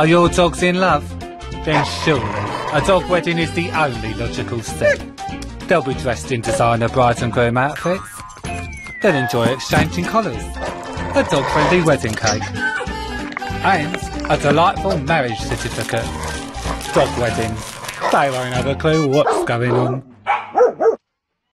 Are your dogs in love? Then surely a dog wedding is the only logical step. They'll be dressed in designer bride and groom outfits. They'll enjoy exchanging collars, a dog-friendly wedding cake, and a delightful marriage certificate. Dog weddings. They won't have a clue what's going on.